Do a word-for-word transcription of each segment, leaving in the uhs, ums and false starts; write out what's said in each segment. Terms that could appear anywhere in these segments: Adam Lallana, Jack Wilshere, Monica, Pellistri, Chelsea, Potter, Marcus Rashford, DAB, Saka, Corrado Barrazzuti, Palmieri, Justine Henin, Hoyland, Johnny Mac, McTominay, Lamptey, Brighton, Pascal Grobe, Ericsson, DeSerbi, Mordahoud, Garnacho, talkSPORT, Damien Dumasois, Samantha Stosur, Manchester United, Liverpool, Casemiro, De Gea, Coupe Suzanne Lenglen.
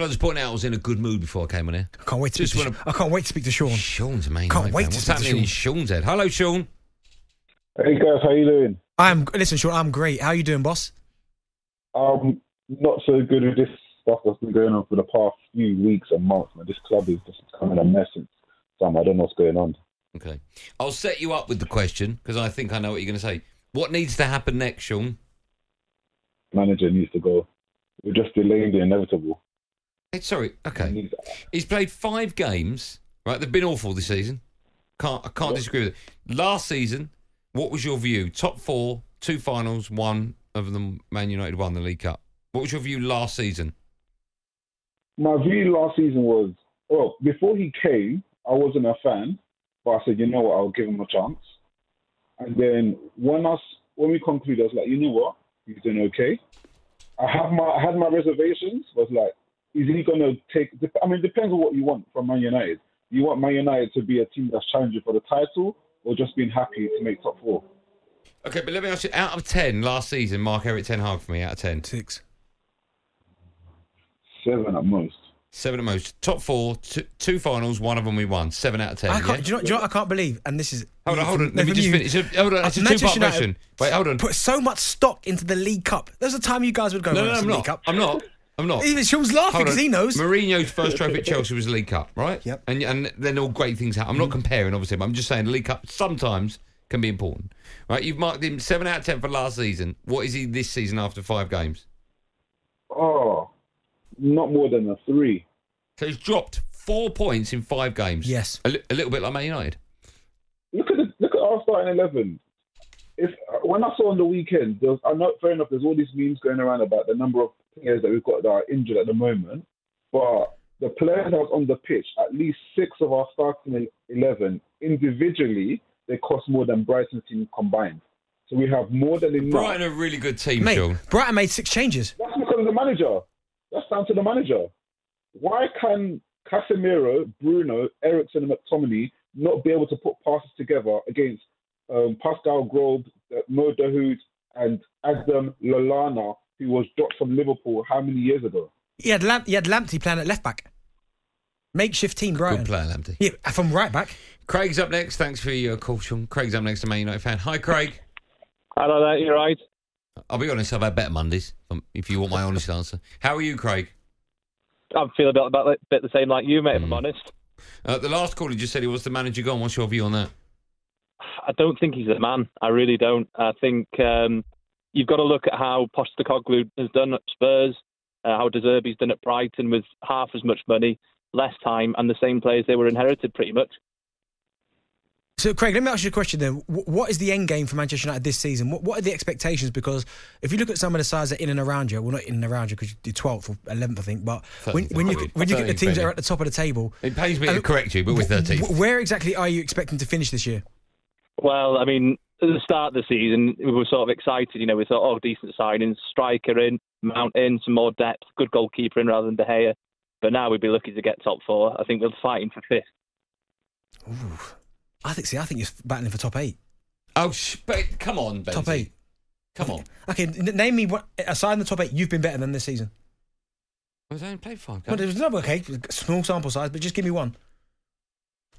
Can I just point out I was in a good mood before I came on here? I can't wait to just speak to Sean. I can't wait to speak to Sean. Sean's amazing. Can't wait to What's speak happening to Sean. In Sean's head? Hello, Sean. Hey guys, how you doing? I'm listen, Sean. I'm great. How you doing, boss? Um, not so good with this stuff that's been going on for the past few weeks and months. Man, this club is just becoming a mess. Sam, I don't know what's going on. Okay, I'll set you up with the question because I think I know what you're going to say. What needs to happen next, Sean? Manager needs to go. We're just delaying the inevitable. Hey, sorry. Okay, he's played five games. Right, they've been awful this season. Can't I can't yeah. disagree with it. Last season, what was your view? Top four, two finals, one of them. Man United won the League Cup. What was your view last season? My view last season was well before he came. I wasn't a fan, but I said, you know what, I'll give him a chance. And then when us when we concluded, I was like, you know what, he's doing okay. I have my I had my reservations. I was like, is he gonna take? I mean, it depends on what you want from Man United. You want Man United to be a team that's challenging for the title, or just being happy to make top four? Okay, but let me ask you: out of ten last season, Mark Erik ten Hag for me. Out of ten, six, seven at most. Seven at most. Top four, two, two finals, one of them we won. Seven out of ten. I can't, yeah? do you know, do you know, I can't believe, and this is... Hold on, hold on. Let me just finish. It's a, hold on, it's a two-part question. Wait, hold on. Put so much stock into the League Cup. There's a time you guys would go... No, no, no I'm not. Cup. I'm not. I'm not. Even Sean's laughing because he knows. Mourinho's first trophy at Chelsea was the League Cup, right? Yep. And, and then all great things happen. I'm not mm. comparing, obviously, but I'm just saying the League Cup sometimes can be important. Right? You've marked him seven out of ten for last season. What is he this season after five games? Oh... Not more than a three. So he's dropped four points in five games. Yes, a, li a little bit like Man United. Look at the, look at our starting eleven. If when I saw on the weekend, there was, I know fair enough. There's all these memes going around about the number of players that we've got that are injured at the moment, but the players that was on the pitch, at least six of our starting eleven individually, they cost more than Brighton's team combined. So we have more than enough. Brighton are a really good team, mate. Sean. Brighton made six changes. That's because of the manager. That's down to the manager. Why can Casemiro, Bruno, Ericsson and McTominay not be able to put passes together against um, Pascal Grobe, Mordahoud and Adam Lallana, who was dropped from Liverpool how many years ago? He had, Lam he had Lamptey playing at left-back. Makeshift team, Brighton. Good player, Lamptey. Yeah, from right-back. Craig's up next. Thanks for your call, Sean. Craig's up next, to Man United fan. Hi, Craig. Hello there, you right? I'll be honest, I've had better Mondays, if you want my honest answer. How are you, Craig? I feel a bit, a bit the same like you, mate, mm. if I'm honest. Uh, the last caller just said he was the manager gone. What's your view on that? I don't think he's the man. I really don't. I think um, you've got to look at how Postacoglu has done at Spurs, uh, how DeSerbi's done at Brighton with half as much money, less time, and the same players they were inherited pretty much. So, Craig, let me ask you a question then. What is the end game for Manchester United this season? What, what are the expectations? Because if you look at some of the sides that are in and around you, well, not in and around you because you're twelfth or eleventh, I think, but when, when you when you get the teams that are at the top of the table... It pains me to correct you, but we're thirteenth. Where exactly are you expecting to finish this year? Well, I mean, at the start of the season, we were sort of excited. You know, we thought, oh, decent signings, striker in, Mount in, some more depth, good goalkeeper in rather than De Gea. But now we'd be lucky to get top four. I think we're fighting for fifth. Ooh. I think, see, I think you're battling for top eight. Oh, sh but come on, Benji. Top eight. Come on. Okay, name me, what, aside from the top eight, you've been better than this season. I was only played five games. Well, there's no, okay, small sample size, but just give me one.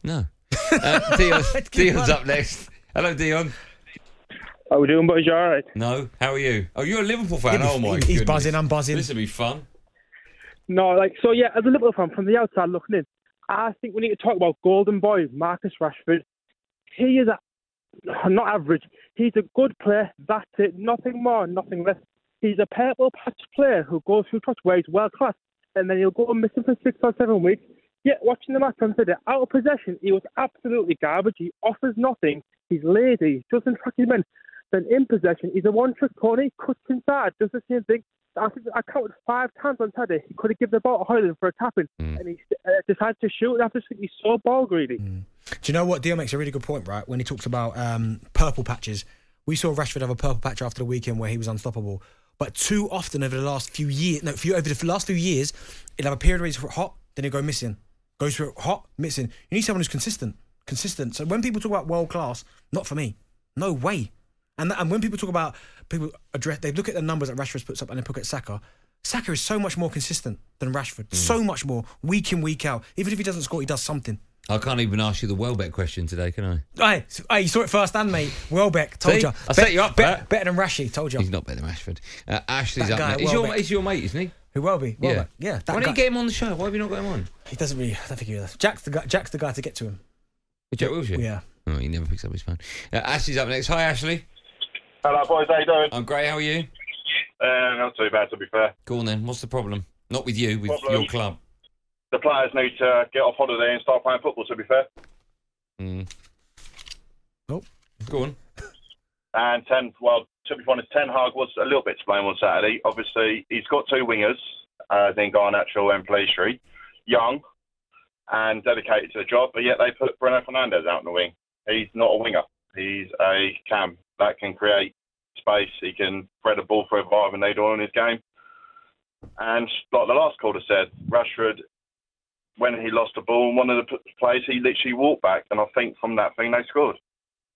No. Uh, Dion, Dion's up next. Hello, Dion. How we doing, boys? You all right? No, how are you? Oh, you're a Liverpool fan? Be, oh, my He's goodness. buzzing, I'm buzzing. This will be fun. No, like, so, yeah, as a Liverpool fan, from the outside looking in, I think we need to talk about golden boy, Marcus Rashford. He is a, not average. He's a good player. That's it. Nothing more, nothing less. He's a purple patch player who goes through touch where he's world class, and then he'll go missing for six or seven weeks. Yet, watching the match on Saturday, out of possession, he was absolutely garbage. He offers nothing. He's lazy. He doesn't track his men. Then in possession, he's a one-trick pony. Cuts inside. Does the same thing. I think I counted five times on Saturday. He could have given the ball to Hoyland for a tapping, mm. and he uh, decided to shoot. I just think he's so ball greedy. Mm. Do you know what? Dio makes a really good point, right? When he talks about um, purple patches, we saw Rashford have a purple patch after the weekend where he was unstoppable. But too often over the last few years, no, few, over the last few years, he'll have a period where he's hot, then he'll go missing, goes through hot, missing. You need someone who's consistent, consistent. So when people talk about world class, not for me, no way. And, and when people talk about people address, they look at the numbers that Rashford puts up and they look at Saka. Saka is so much more consistent than Rashford. Mm. So much more. Week in, week out. Even if he doesn't score, he does something. I can't even ask you the Welbeck question today, can I? Hey, hey, you saw it first hand, mate. Welbeck, told See, you. I set you up, bet, bet. Better than Rashie, told you. He's not better than Rashford. Uh, Ashley's that up. He's your, he's your mate, isn't he? Who will be? Welbeck. Yeah. yeah that Why don't guy. you get him on the show? Why have you not got him on? He doesn't really. I don't think he does. Jack's the guy. Jack's the guy to get to him. Jack Wilshere. Yeah. Oh, he never picks up his phone. Uh, Ashley's up next. Hi, Ashley. Hello, boys. How you doing? I'm great. How are you? Uh, not too bad, to be fair. Go on then. What's the problem? Not with you, with problem. your club. The players need to get off holiday and start playing football, to be fair. Mm. Oh, go on. And ten, well, to be honest, Ten Hag was a little bit to blame on Saturday. Obviously, he's got two wingers, uh, then Garnacho and Pellistri, young and dedicated to the job, but yet they put Bruno Fernandes out on the wing. He's not a winger. He's a cam that can create space. He can spread a ball through a vibe and they do on his game. And like the last caller said, Rashford, when he lost the ball in one of the plays, he literally walked back, and I think from that thing they scored.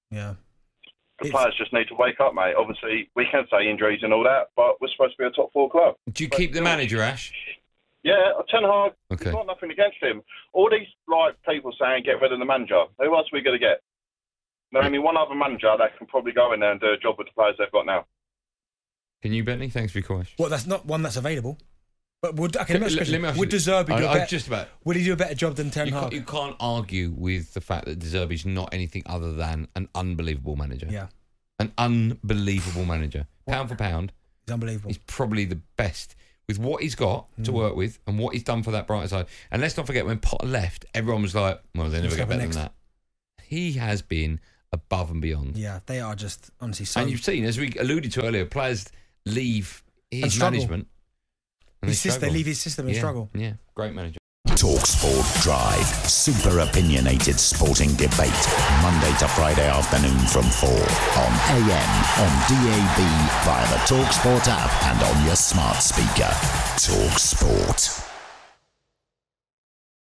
Yeah. The it's... players just need to wake up, mate. Obviously, we can say injuries and all that, but we're supposed to be a top four club. Do you but keep the manager, Ash? Yeah, Ten Hag, okay. I've got nothing against him. All these like people saying, get rid of the manager. Who else are we going to get? There's only one other manager that can probably go in there and do a job with the players they've got now. Can you bet me? Thanks for your question. Well, that's not one that's available. But would okay, let, let me ask would DeSerbi do I, a better, just about, would he do a better job than Ten Hag? You can't argue with the fact that DeSerbi's not anything other than an unbelievable manager. Yeah, an unbelievable manager. Pound for pound, he's unbelievable. He's probably the best with what he's got mm. to work with and what he's done for that Brighton side. And let's not forget when Potter left, everyone was like, "Well, they never What's get better next? than that." He has been above and beyond. Yeah, they are just honestly. So and you've seen, as we alluded to earlier, players leave his management. His they, they leave his system and yeah, struggle. Yeah, great manager. talkSPORT Drive. Super opinionated sporting debate. Monday to Friday afternoon from four. On A M, on D A B, via the talkSPORT app and on your smart speaker. talkSPORT.